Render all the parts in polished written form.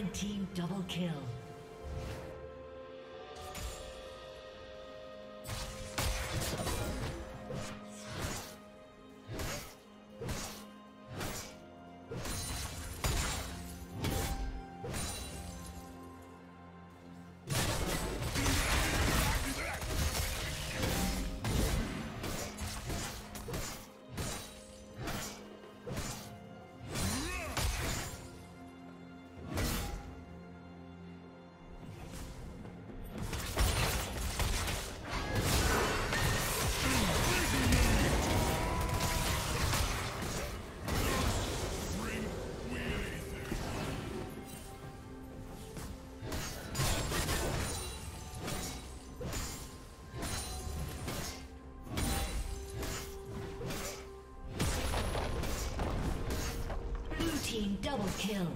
Red team double kill. Double kill.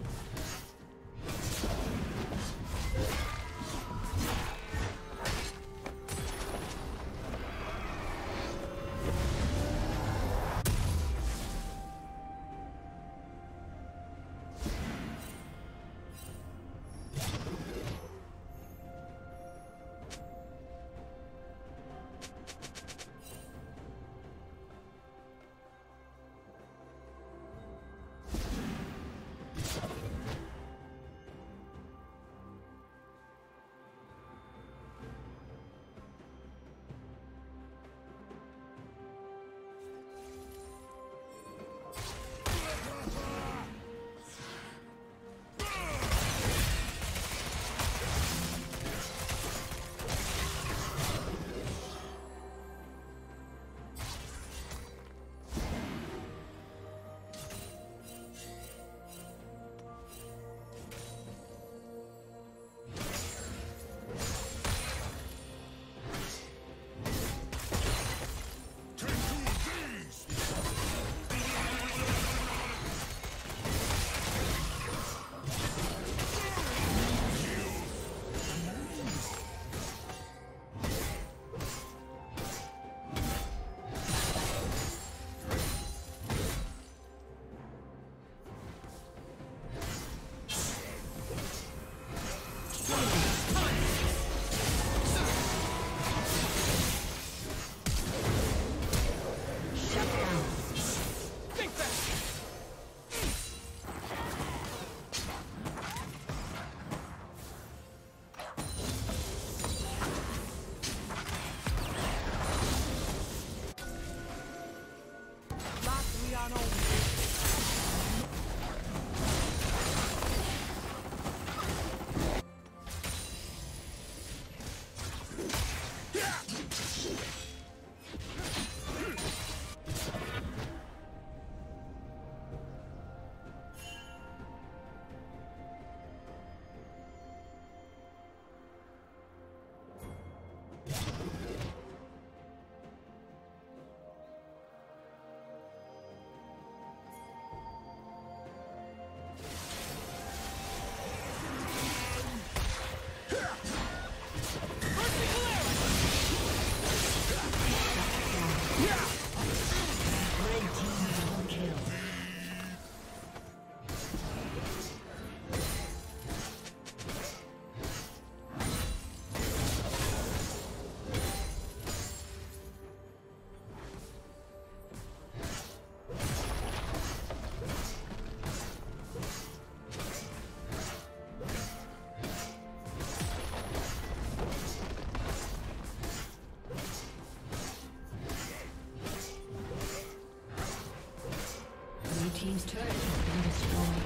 Team's turret has been destroyed.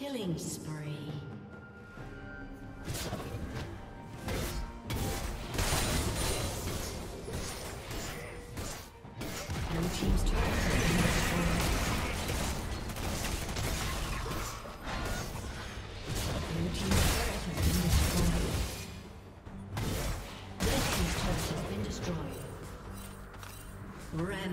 Killing spree. No team's turn. Red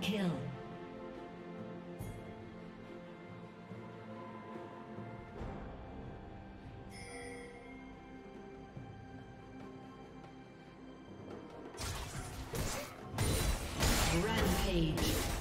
Double kill. Rampage.